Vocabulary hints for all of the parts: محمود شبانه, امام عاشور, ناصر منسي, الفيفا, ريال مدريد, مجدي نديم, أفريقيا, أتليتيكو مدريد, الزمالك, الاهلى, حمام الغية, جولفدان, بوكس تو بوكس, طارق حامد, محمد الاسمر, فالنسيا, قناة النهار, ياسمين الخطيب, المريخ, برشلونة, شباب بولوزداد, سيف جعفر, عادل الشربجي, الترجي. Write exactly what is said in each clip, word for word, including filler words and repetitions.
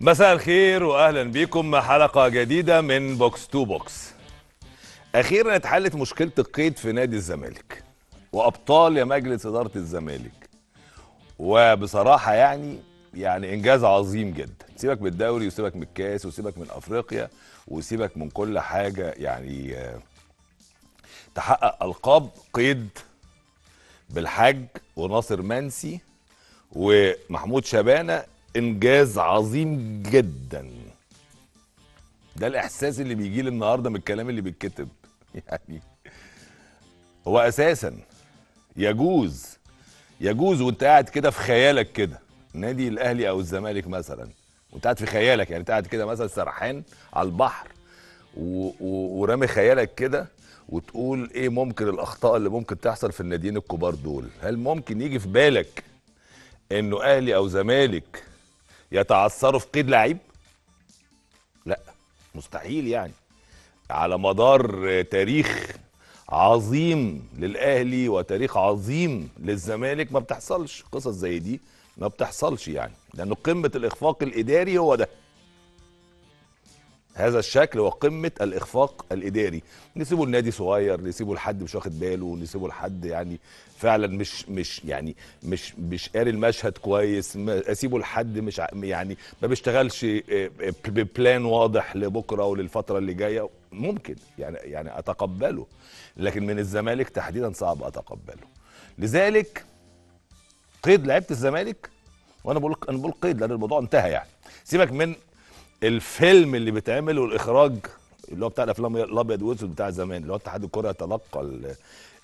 مساء الخير واهلا بيكم حلقه جديده من بوكس تو بوكس. اخيرا اتحلت مشكله القيد في نادي الزمالك وابطال يا مجلس اداره الزمالك، وبصراحه يعني يعني انجاز عظيم جدا. سيبك من الدوري وسيبك من الكاس وسيبك من افريقيا وسيبك من كل حاجه، يعني تحقق القاب قيد بالحاج وناصر منسي ومحمود شبانه، انجاز عظيم جدا. ده الاحساس اللي بيجي لي النهارده من الكلام اللي بيتكتب. يعني هو اساسا يجوز يجوز وانت قاعد كده في خيالك كده نادي الاهلي او الزمالك مثلا، وانت قاعد في خيالك، يعني انت قاعد كده مثلا سرحان على البحر ورامي خيالك كده وتقول ايه ممكن الاخطاء اللي ممكن تحصل في الناديين الكبار دول. هل ممكن يجي في بالك انه اهلي او زمالك يتعثروا في قيد لعيب؟ لا، مستحيل. يعني على مدار تاريخ عظيم للاهلي وتاريخ عظيم للزمالك ما بتحصلش قصص زي دي، ما بتحصلش يعني، لانه قمه الاخفاق الاداري هو ده، هذا الشكل هو قمه الاخفاق الاداري. نسيبه النادي صغير، نسيبه لحد مش واخد باله، نسيبه لحد يعني فعلا مش مش يعني مش مش قاري المشهد كويس، اسيبه لحد مش يعني ما بيشتغلش ببلان واضح لبكره وللفتره اللي جايه. ممكن يعني يعني اتقبله، لكن من الزمالك تحديدا صعب اتقبله. لذلك قيد لعيبه الزمالك، وانا بقول انا بقول قيد لان الموضوع انتهى. يعني سيبك من الفيلم اللي بيتعمل والاخراج اللي هو بتاع الافلام الابيض والاسود بتاع زمان، اللي هو اتحاد الكره يتلقى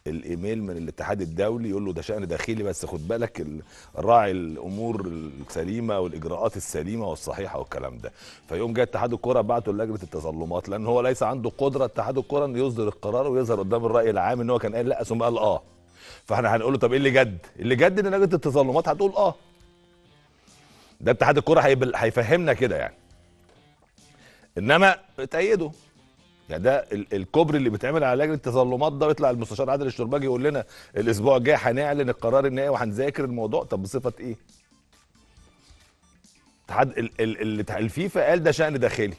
الايميل من الاتحاد الدولي يقول له ده شان داخلي بس خد بالك راعي الامور السليمه والاجراءات السليمه والصحيحه والكلام ده، فيقوم جاي اتحاد الكره بعته لجنه التظلمات، لان هو ليس عنده قدره اتحاد الكره انه يصدر القرار ويظهر قدام الراي العام ان هو كان قال لا ثم قال اه. فاحنا هنقول له طب ايه اللي جد؟ اللي جد ان لجنه التظلمات هتقول اه. ده اتحاد الكره هيفهمنا كده يعني، انما تأيده. يعني ده الكوبري اللي بيتعمل على لجنه التظلمات ده، بيطلع المستشار عادل الشربجي يقول لنا الاسبوع الجاي هنعلن القرار النهائي وهنذاكر الموضوع. طب بصفه ايه؟ اتحاد الفيفا قال ده شأن داخلي،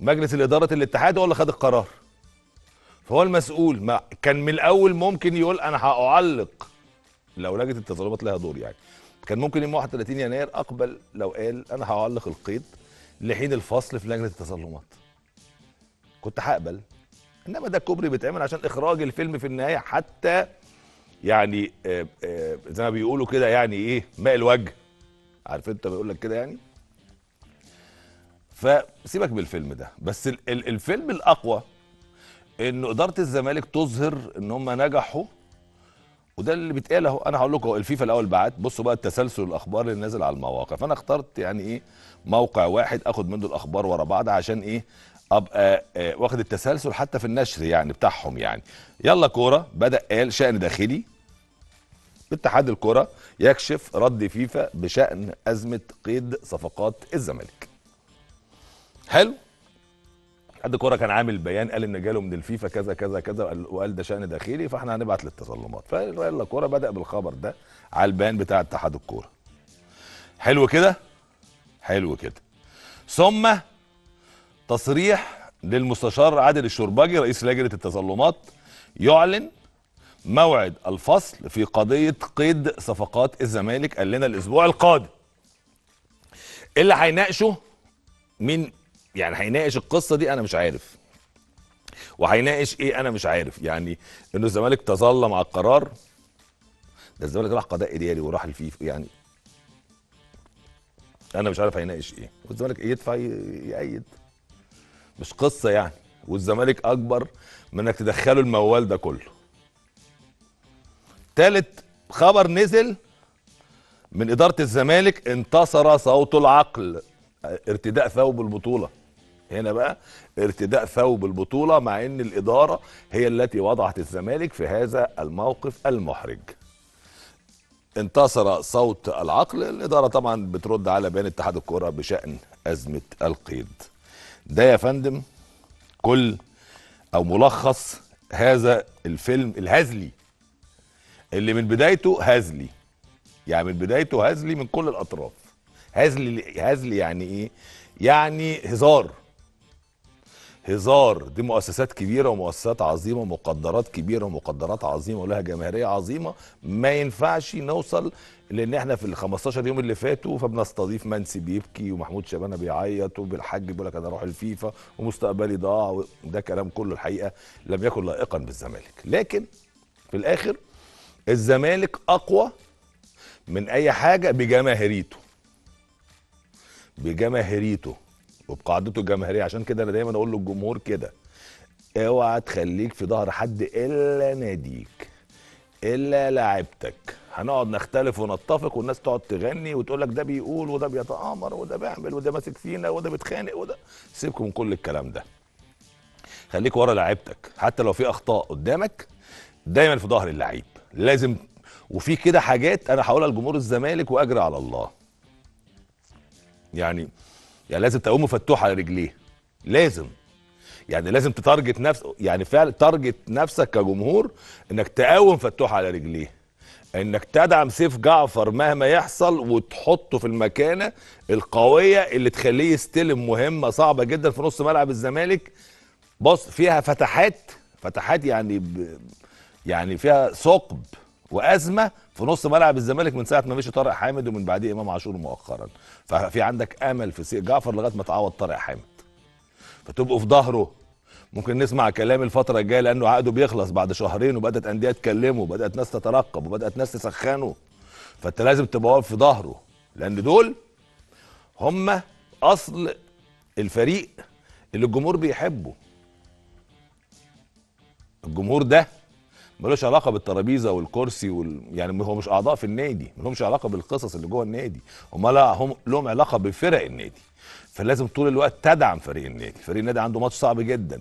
مجلس الاداره الاتحاد هو اللي خد القرار، فهو المسؤول. ما كان من الاول ممكن يقول انا هأعلق لو لجنه التظلمات لها دور، يعني كان ممكن يوم واحد وثلاثين يناير اقبل لو قال انا هأعلق القيد لحين الفصل في لجنه التظلمات، كنت هقبل. انما ده كوبري بيتعمل عشان اخراج الفيلم في النهايه، حتى يعني آآ آآ زي ما بيقولوا كده يعني ايه ماء الوجه، عارف انت بيقول لك كده يعني. فسيبك بالفيلم ده، بس ال ال الفيلم الاقوى انه اداره الزمالك تظهر ان هم نجحوا، وده اللي بيتقال اهو. انا هقول لكم الفيفا الاول بعت، بصوا بقى التسلسل الاخبار اللي نازل على المواقع، فانا اخترت يعني ايه موقع واحد اخد منه الاخبار ورا بعض عشان ايه ابقى آه واخد التسلسل حتى في النشر يعني بتاعهم. يعني يلا كوره بدا قال شأن داخلي باتحاد الكوره يكشف رد فيفا بشأن ازمه قيد صفقات الزمالك. حلو، اتحاد الكوره كان عامل بيان قال ان جاله من الفيفا كذا كذا كذا وقال ده شأن داخلي فاحنا هنبعت للتظلمات. فيلا الكوره بدا بالخبر ده على البيان بتاع اتحاد الكوره. حلو كده، حلو كده. ثم تصريح للمستشار عادل الشربجي رئيس لجنه التظلمات يعلن موعد الفصل في قضيه قيد صفقات الزمالك، قال لنا الاسبوع القادم. اللي هيناقشه مين يعني؟ هيناقش القصه دي انا مش عارف، وهيناقش ايه انا مش عارف. يعني انه الزمالك تظلم على القرار ده، الزمالك راح قضاء اداري وراح الفيفا، يعني انا مش عارف هيناقش ايه. والزمالك يدفع يأيد، مش قصه يعني. والزمالك اكبر من انك تدخله الموال ده كله. تالت خبر نزل من اداره الزمالك، انتصر صوت العقل، ارتداء ثوب البطوله. هنا بقى ارتداء ثوب البطوله، مع ان الاداره هي التي وضعت الزمالك في هذا الموقف المحرج. انتصر صوت العقل، الاداره طبعا بترد على بيان اتحاد الكره بشأن ازمه القيد. ده يا فندم كل او ملخص هذا الفيلم الهزلي اللي من بدايته هزلي، يعني من بدايته هزلي من كل الاطراف. هزل. هزل يعني ايه؟ يعني هزار. هزار دي مؤسسات كبيره ومؤسسات عظيمه ومقدرات كبيره ومقدرات عظيمه ولها جماهيريه عظيمه، ما ينفعش نوصل، لان احنا في ال خمستاشر يوم اللي فاتوا فبنستضيف منسي بيبكي ومحمود شبانه بيعيط وبالحاج بيقول لك انا اروح الفيفا ومستقبلي ضاع، ده كلام كله الحقيقه لم يكن لائقا بالزمالك. لكن في الاخر الزمالك اقوى من اي حاجه بجماهيريته، بجماهيريته وبقاعدته الجماهيريه. عشان كده انا دايما اقول للجمهور كده، اوعى تخليك في ظهر حد الا ناديك الا لاعبتك. هنقعد نختلف ونتفق والناس تقعد تغني وتقول لك ده بيقول وده بيتآمر وده بيعمل وده ماسك فينا وده بيتخانق وده، سيبكم من كل الكلام ده. خليك ورا لاعبتك، حتى لو في اخطاء قدامك دايما في ظهر اللعيب لازم. وفي كده حاجات انا هقولها لجمهور الزمالك واجري على الله، يعني يعني لازم تقوم مفتوح على رجليه، لازم يعني لازم تتارجت نفسك، يعني فعلا تارجت نفسك كجمهور انك تقوم مفتوح على رجليه، انك تدعم سيف جعفر مهما يحصل وتحطه في المكانه القويه اللي تخليه يستلم مهمه صعبه جدا في نص ملعب الزمالك. بص فيها فتحات، فتحات يعني ب... يعني فيها ثقب وازمه في نص ملعب الزمالك من ساعه ما مشي طارق حامد ومن بعديه امام عاشور مؤخرا، ففي عندك امل في سيف جعفر لغايه ما تعوض طارق حامد، فتبقوا في ظهره. ممكن نسمع كلام الفتره الجايه لانه عقده بيخلص بعد شهرين وبدات انديه تكلمه وبدات ناس تترقب وبدات ناس تسخنه، فانت لازم تبقى واقف في ظهره لان دول هم اصل الفريق اللي الجمهور بيحبه. الجمهور ده ملوش علاقه بالترابيزه والكرسي وال... يعني هو مش اعضاء في النادي، ملهمش علاقه بالقصص اللي جوه النادي، هم لا هم لهم علاقه بفرق النادي. فلازم طول الوقت تدعم فريق النادي، فريق النادي عنده ماتش صعب جدا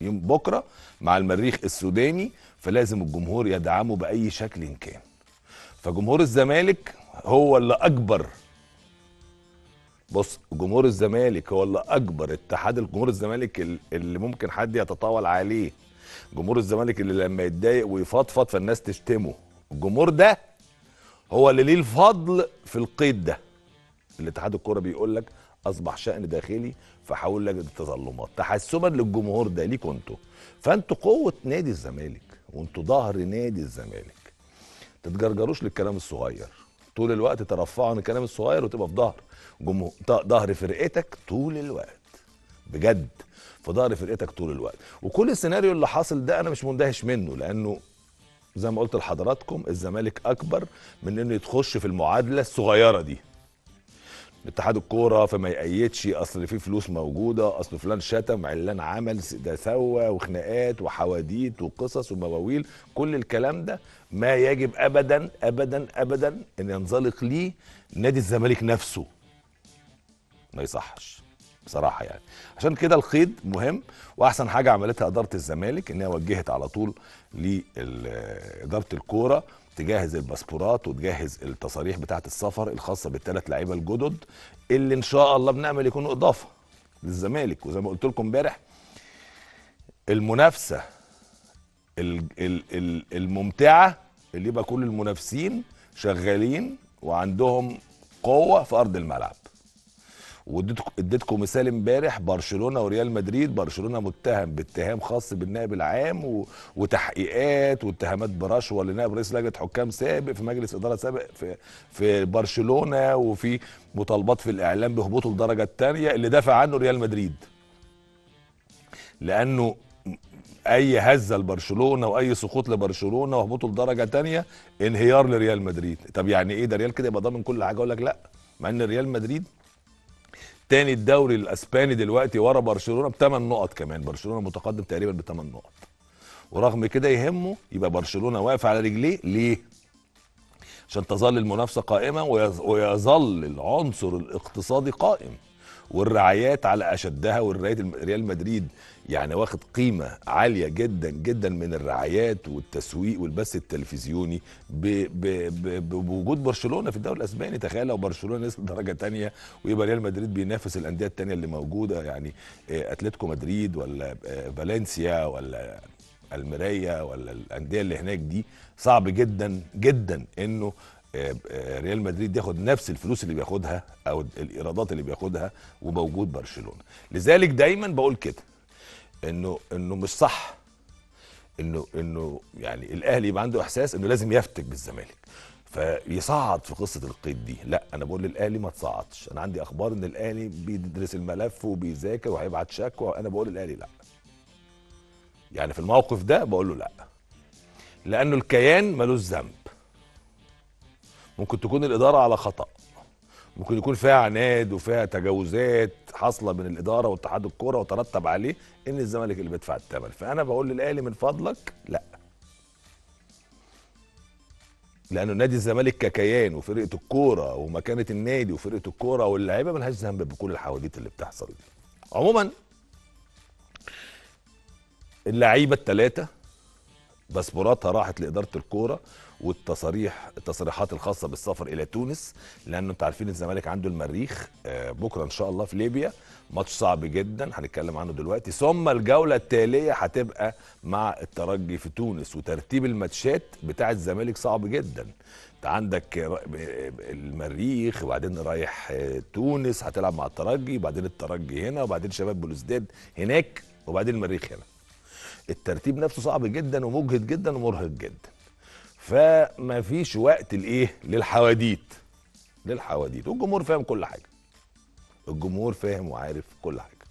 يوم بكره مع المريخ السوداني، فلازم الجمهور يدعمه باي شكل كان. فجمهور الزمالك هو اللي اكبر، بص جمهور الزمالك هو اللي اكبر اتحاد الجمهور الزمالك اللي ممكن حد يتطاول عليه. جمهور الزمالك اللي لما يتضايق ويفضفض فالناس تشتمه، الجمهور ده هو اللي ليه الفضل في القيد ده. الاتحاد الكوره بيقول لك اصبح شأن داخلي فحاول لجنه التظلمات تحسبا للجمهور ده ليكوا انتوا، فانتوا قوه نادي الزمالك وانتوا ظهر نادي الزمالك. تتجرجروش للكلام الصغير، طول الوقت ترفعوا عن الكلام الصغير وتبقى في ظهر جمهور ظهر فرقتك طول الوقت، بجد في ظهر فرقتك طول الوقت. وكل السيناريو اللي حاصل ده انا مش مندهش منه، لانه زي ما قلت لحضراتكم الزمالك اكبر من انه يتخش في المعادله الصغيره دي. اتحاد الكوره فما يقيدش اصل في فلوس موجوده، اصل فلان شتم، علان عمل، ده سوى، وخناقات وحواديت وقصص ومواويل، كل الكلام ده ما يجب ابدا ابدا ابدا ان ينزلق ليه نادي الزمالك نفسه. ما يصحش بصراحه يعني. عشان كده القيد مهم، واحسن حاجه عملتها اداره الزمالك انها وجهت على طول لاداره الكوره تجهز الباسبورات وتجهز التصاريح بتاعه السفر الخاصه بالثلاث لعيبه الجدد اللي ان شاء الله بنعمل يكونوا اضافه للزمالك. وزي ما قلت لكم امبارح المنافسه الممتعه اللي يبقى كل المنافسين شغالين وعندهم قوه في ارض الملعب. واديتكم مثال امبارح برشلونه وريال مدريد، برشلونه متهم باتهام خاص بالنائب العام و... وتحقيقات واتهامات برشوه لنائب رئيس لجنه حكام سابق في مجلس اداره سابق في في برشلونه، وفي مطالبات في الاعلام بهبوطه للدرجه الثانيه اللي دافع عنه ريال مدريد، لانه اي هزه لبرشلونه واي سقوط لبرشلونه وهبوطه لدرجه ثانيه انهيار لريال مدريد. طب يعني ايه ده ريال كده يبقى ضامن كل حاجه؟ اقول لك لا، مع ان ريال مدريد تاني الدوري الاسباني دلوقتي ورا برشلونه بثمان نقط، كمان برشلونه متقدم تقريبا بثمان نقط، ورغم كده يهمه يبقى برشلونه واقف على رجليه. ليه؟ عشان تظل المنافسه قائمه ويظل العنصر الاقتصادي قائم والرعايات على اشدها، والرعايات ريال مدريد يعني واخد قيمه عاليه جدا جدا من الرعايات والتسويق والبث التلفزيوني بوجود برشلونه في الدوري الاسباني. تخيل لو برشلونه نزل درجه ثانيه ويبقى ريال مدريد بينافس الانديه الثانيه اللي موجوده، يعني اتلتيكو مدريد ولا فالنسيا ولا المريخ ولا الانديه اللي هناك دي، صعب جدا جدا انه ريال مدريد ياخد نفس الفلوس اللي بياخدها او الايرادات اللي بياخدها وموجود برشلونه. لذلك دايما بقول كده انه انه مش صح انه انه يعني الاهلي يبقى عنده احساس انه لازم يفتك بالزمالك فيصعد في قصه القيد دي. لا، انا بقول للاهلي ما تصعدش. انا عندي اخبار ان الاهلي بيدرس الملف وبيذاكر وهيبعت شكوى. انا بقول للاهلي لا، يعني في الموقف ده بقول له لا، لانه الكيان ملوش ذنب. ممكن تكون الاداره على خطا، ممكن يكون فيها عناد وفيها تجاوزات حاصله بين الاداره واتحاد الكوره وترتب عليه ان الزمالك اللي بيدفع الثمن. فانا بقول للاهلي من فضلك لا، لانه نادي الزمالك ككيان وفرقه الكوره ومكانه النادي وفرقه الكوره واللعيبه ملهاش ذنب بكل الحواديت اللي بتحصل دي. عموما اللعيبه الثلاثه باسبوراتها راحت لاداره الكوره والتصاريح التصريحات الخاصه بالسفر الى تونس، لانه انتوا عارفين الزمالك عنده المريخ بكره ان شاء الله في ليبيا، ماتش صعب جدا هنتكلم عنه دلوقتي، ثم الجوله التاليه هتبقى مع الترجي في تونس. وترتيب الماتشات بتاع الزمالك صعب جدا، انت عندك المريخ وبعدين رايح تونس هتلعب مع الترجي، وبعدين الترجي هنا، وبعدين شباب بولوزداد هناك، وبعدين المريخ هنا. الترتيب نفسه صعب جدا ومجهد جدا ومرهق جدا، فما فيش وقت لايه للحواديت للحواديت والجمهور فاهم كل حاجه. الجمهور فاهم وعارف كل حاجه.